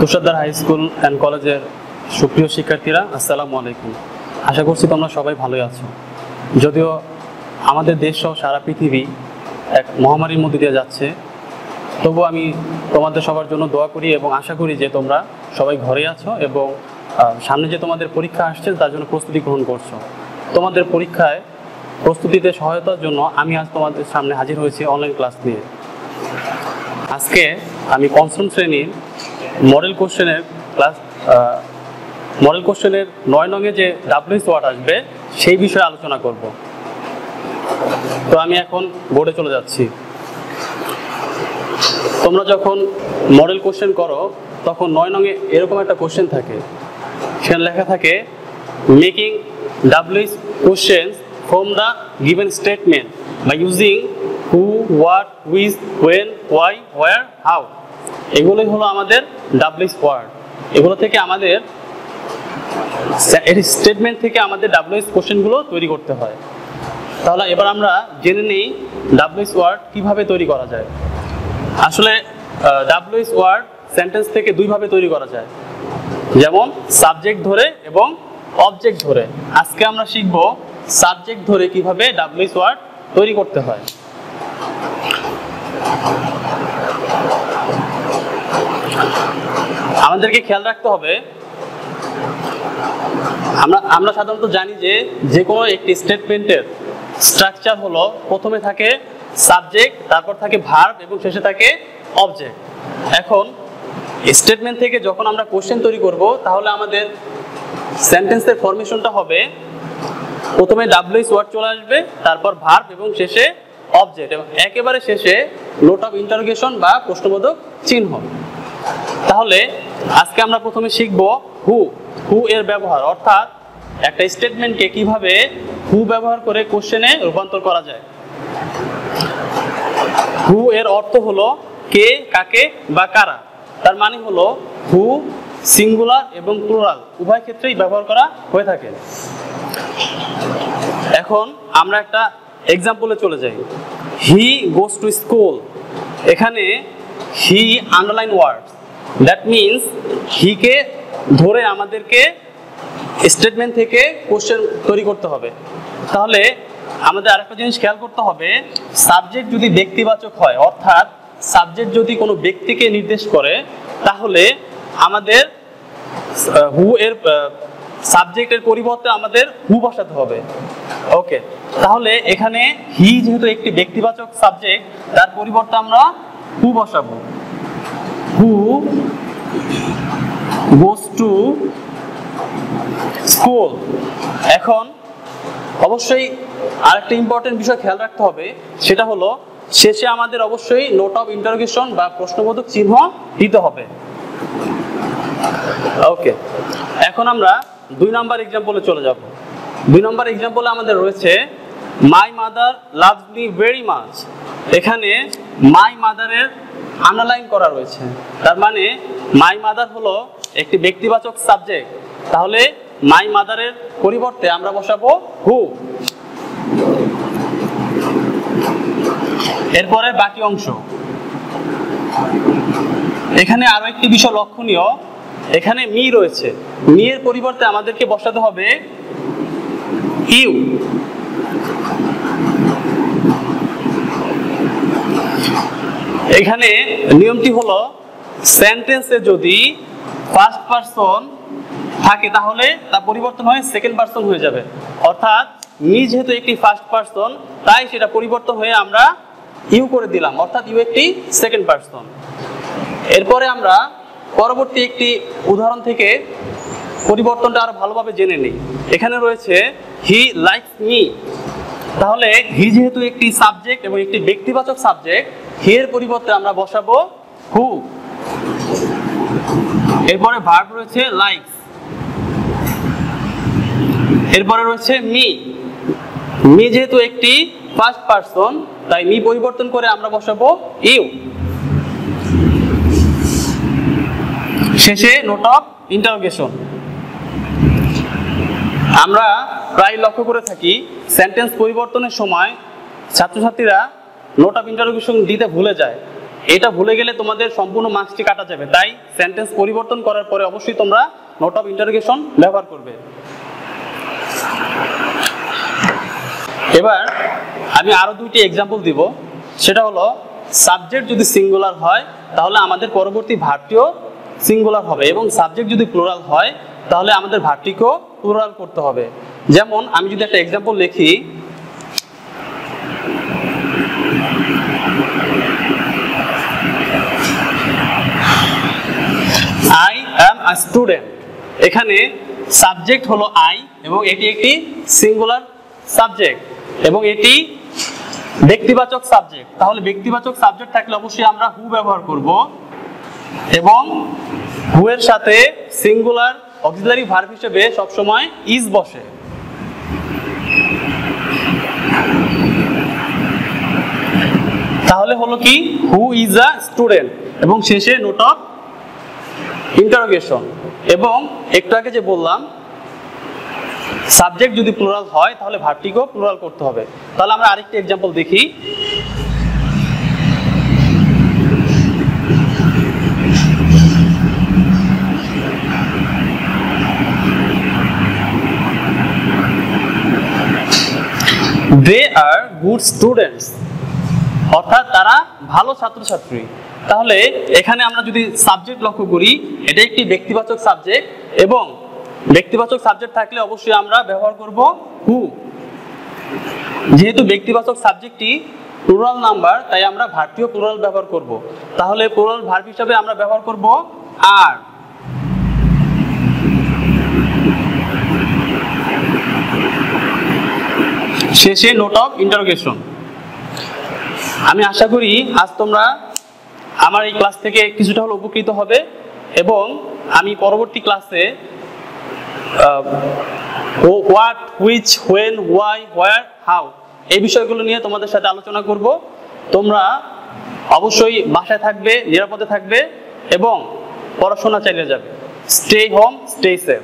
तुषारदार high school and कॉलेजर सुप्रिय शिक्षार्थीरा अस्सलामु आलैकुम। आशा करছি তোমরা সবাই ভালোই আছো। যদিও আমাদের দেশ সহ সারা পৃথিবী এক মহামারীর মধ্যে দিয়ে যাচ্ছে, তবুও আমি তোমাদের সবার জন্য দোয়া করি এবং আশা করি যে তোমরা সবাই ঘরে আছো এবং সামনে যে তোমাদের পরীক্ষা আসছে তার জন্য প্রস্তুতি গ্রহণ করছো। তোমাদের পরীক্ষায় প্রস্তুতিতে সহায়তার জন্য আমি আজ তোমাদের সামনে হাজির হয়েছি অনলাইন ক্লাস নিয়ে। আজকে আমি পঞ্চম শ্রেণীর মডেল কোশ্চেনের ৯ নং-এ যে ডাব্লিউএস ওয়ার্ড আসবে সেই বিষয়ে আলোচনা করব। তো আমি এখন বোর্ডে চলে যাচ্ছি। তোমরা যখন মডেল কোশ্চেন করো তখন ৯ নং-এ এরকম একটা কোশ্চেন থাকে, সেখানে লেখা থাকে মেকিং ডাব্লিউএস questions from the given statement by using who, what, which, when, why, where, how. এগুলোই হলো আমাদের ডাব্লিউএস ওয়ার্ড। এগুলো থেকে আমাদের স্টেটমেন্ট থেকে আমাদের ডাব্লিউএস কোশ্চেনগুলো তৈরি করতে হয়। তাহলে এবার আমরা জেনে নেই ডাব্লিউএস ওয়ার্ড কিভাবে তৈরি করা যায়। আসলে ডাব্লিউএস ওয়ার্ড সেন্টেন্স থেকে দুইভাবে তৈরি করা যায়, যেমন সাবজেক্ট ধরে এবং অবজেক্ট ধরে। আজকে আমরা শিখব সাবজেক্ট ধরে কিভাবে ডাব্লিউএস ওয়ার্ড তৈরি করতে হয়। আমাদেরকে খেয়াল রাখতে হবে, আমরা সাধারণত জানি যে যে কোনো একটি স্টেটমেন্টের স্ট্রাকচার হলো প্রথমে থাকে সাবজেক্ট, তারপর থাকে ভার্ব এবং শেষে থাকে অবজেক্ট। এখন স্টেটমেন্ট থেকে যখন আমরা কোশ্চেন তৈরি করব তাহলে আমাদের সেন্টেন্সের ফরমেশনটা হবে প্রথমে ডাব্লিউএস ওয়ার্ড চলে আসবে, তারপর ভার্ব এবং শেষে অবজেক্ট এবং একেবারে শেষে নোট অফ ইন্টারোগেশন বা প্রশ্নবোধক চিহ্ন। তাহলে আজকে আমরা প্রথমে শিখব হু এর ব্যবহার, অর্থাৎ একটা স্টেটমেন্টকে কিভাবে হু ব্যবহার করে কোশ্চেনে রূপান্তর করা যায়। হু এর অর্থ হলো কে, কাকে বা কারা। তার মানে হলো হু সিঙ্গুলার এবং প্লুরাল উভয় ক্ষেত্রেই ব্যবহার করা হয়ে থাকে। এখন আমরা একটা এক্সাম্পলে চলে যাই। হি গোস টু স্কুল, এখানে he underline word, that means হিকে ধরে আমাদেরকে স্টেটমেন্ট থেকে কোশ্চেন তৈরি করতে হবে। তাহলে আমাদের আরেকটা জিনিস খেয়াল করতে হবে, সাবজেক্ট যদি ব্যক্তিবাচক হয়, অর্থাৎ সাবজেক্ট যদি কোনো ব্যক্তিকে নির্দেশ করে, তাহলে আমাদের হু এর সাবজেক্টের পরিবর্তে আমাদের হু বসাতে হবে। ওকে, তাহলে এখানে হি যেহেতু একটি ব্যক্তিবাচক সাবজেক্ট, তার পরিবর্তে আমরা হু বসাবো। Who goes to school. এখন অবশ্যই আরেকটা ইম্পর্টেন্ট বিষয় খেয়াল রাখতে হবে, সেটা হলো শেষে আমাদের অবশ্যই নোট অফ ইন্টারোগেশন বা প্রশ্নবোধক চিহ্ন দিতে হবে। ওকে, এখন আমরা 2 নম্বর এক্সাম্পলে চলে যাব। 2 নম্বর এক্সাম্পলে আমাদের রয়েছে my mother loves me very much. এখানে মাই মাদারের আন্ডারলাইন করা রয়েছে, তার মানে মাই মাদার হলো একটি ব্যক্তিবাচক সাবজেক্ট। তাহলে মাই মাদারের পরিবর্তে আমরা বসাবো হু। এরপরে বাকি অংশ, এখানে আরো একটি বিষয় লক্ষণীয়, এখানে মি রয়েছে, মি এর পরিবর্তে আমাদেরকে বসাতে হবে ইউ। এখানে নিয়মটি হলো সেন্টেন্সে যদি ফার্স্ট পারসন থাকে তাহলে তা পরিবর্তন হয় সেকেন্ড পারসন হয়ে যাবে, অর্থাৎ মি যেহেতু একটি ফার্স্ট পারসন তাই সেটা পরিবর্তন হয়ে আমরা ইউ করে দিলাম, অর্থাৎ ইউ একটি সেকেন্ড পারসন। এরপরে আমরা পরবর্তী একটি উদাহরণ থেকে পরিবর্তনটা আরো ভালোভাবে জেনে নিই। এখানে রয়েছে হি লাইকস মি। তাহলে হি যেহেতু একটি সাবজেক্ট এবং একটি ব্যক্তিবাচক সাবজেক্ট, হি এর পরিবর্তে আমরা বসাবো হু। এরপরে ভার্ব রয়েছে লাইকস, এরপরে রয়েছে মি। মি যেহেতু একটি ফার্স্ট পারসন তাই মি পরিবর্তন করে আমরা বসাবো ইউ। শেষে নোট অফ ইন্টারোগেশন। আমরা প্রায় লক্ষ্য করে থাকি সেন্টেন্স পরিবর্তনের সময় ছাত্রছাত্রীরা নোট অফ ইন্টারোগেশন দিতে ভুলে যায়। এটা ভুলে গেলে তোমাদের সম্পূর্ণ মার্কসটি কাটা যাবে। তাই সেন্টেন্স পরিবর্তন করার পরে অবশ্যই তোমরা নোট অফ ইন্টারোগেশন ব্যবহার করবে। এবার আমি আরো দুইটি এক্সাম্পল দিব, সেটা হলো সাবজেক্ট যদি সিঙ্গুলার হয় তাহলে আমাদের পরবর্তী ভার্বটিও সিঙ্গুলার হবে, এবং সাবজেক্ট যদি প্লুরাল হয় তাহলে আমাদের ভার্বটিকেও প্লুরাল করতে হবে। যেমন আমি যদি একটা এক্সাম্পল লিখি, আই অ্যাম আ স্টুডেন্ট, এখানে সাবজেক্ট হলো আই এবং এটি একটি সিঙ্গুলার সাবজেক্ট এবং এটি ব্যক্তিবাচক সাবজেক্ট। তাহলে ব্যক্তিবাচক সাবজেক্ট থাকলে অবশ্যই আমরা হু ব্যবহার করব, এবং হু এর সাথে সিঙ্গুলার অক্সিলারি ভার্ব হিসেবে সব সময় ইজ বসে। তাহলে হলো কি হু ইজ আ স্টুডেন্ট এবং শেষে নোট অফ ইন্টারোগেশন। এবং একটু আগে যে বললাম সাবজেক্ট যদি প্লুরাল হয় তাহলে ভার্বটিকেও প্লুরাল করতে হবে। তাহলে আমরা আরেকটি এক্সাম্পল দেখি, দে আর গুড স্টুডেন্টস, অর্থাৎ তারা ভালো ছাত্রছাত্রী। তাহলে এখানে আমরা যদি সাবজেক্ট লক্ষ্য করি, এটা একটি ব্যক্তিবাচক সাবজেক্ট এবং ব্যক্তিবাচক সাবজেক্ট থাকলে অবশ্যই আমরা ব্যবহার করব হু। যেহেতু ব্যক্তিবাচক সাবজেক্টটি প্লুরাল নাম্বার, তাই আমরা ভার্বটিও প্লুরাল ব্যবহার করব। তাহলে প্লুরাল ভার্ব হিসেবে আমরা ব্যবহার করব আর। শেষে নোট অফ ইন্টারোগেশন। আমি আশা করি আজ তোমরা আমার এই ক্লাস থেকে কিছুটা হলেও উপকৃত হবে, এবং আমি পরবর্তী ক্লাসে what, which, when, why, where, how এই বিষয়গুলো নিয়ে তোমাদের সাথে আলোচনা করব। তোমরা অবশ্যই বাসায় থাকবে, নিরাপদে থাকবে এবং পড়াশোনা চালিয়ে যাবে। Stay home, stay safe.